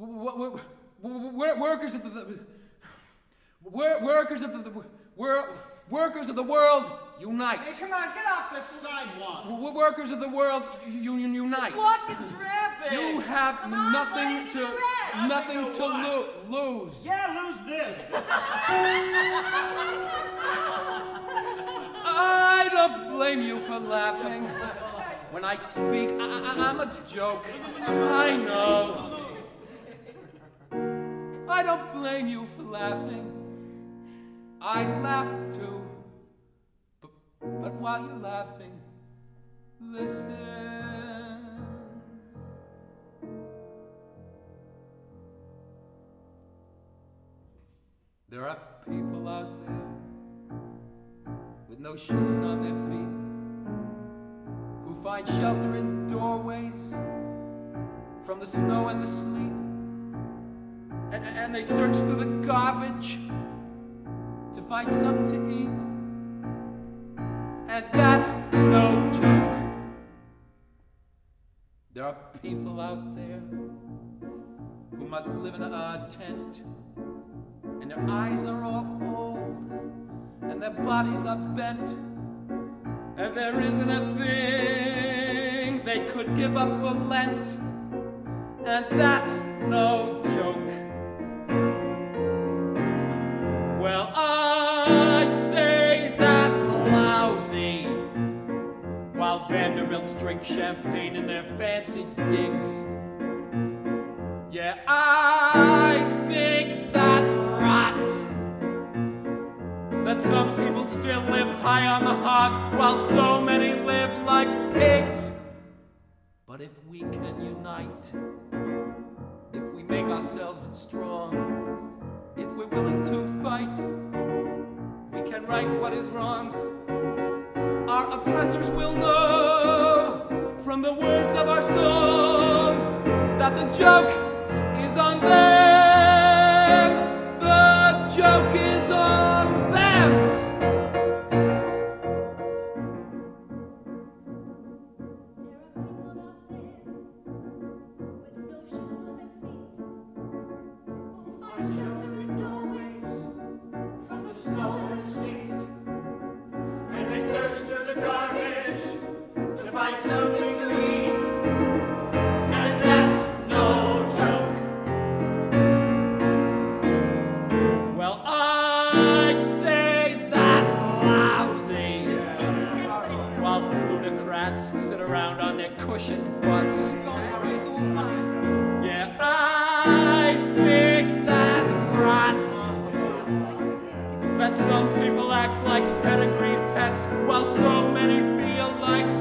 Workers of the world, unite! Hey, come on, get off the sidewalk! Workers of the world, unite! Block the traffic! You have nothing to lose. Yeah, lose this. I don't blame you for laughing. When I speak, I'm a joke. I know. I don't blame you for laughing. I laughed too, but while you're laughing, listen. There are people out there with no shoes on their feet who find shelter in doorways from the snow and the sleet, and they search through the garbage to find something to eat, and that's no joke. There are people out there who must live in a tent, and their eyes are all old, and their bodies are bent, and there isn't a thing they could give up for Lent, and that's no joke. Well, I say that's lousy, while Vanderbilts drink champagne in their fancy digs. Yeah, I think that's rotten, that some people still live high on the hog, while so many live like pigs. But if we can unite, if we make ourselves strong, if we're willing to fight, we can right what is wrong. Our oppressors will know from the words of our song that the joke is on them. The joke is on them. Something to eat, and that's no joke. Well, I say that's lousy, while plutocrats sit around on their cushioned butts. Yeah, I think that's rotten, that some people act like pedigree pets, while so many feel like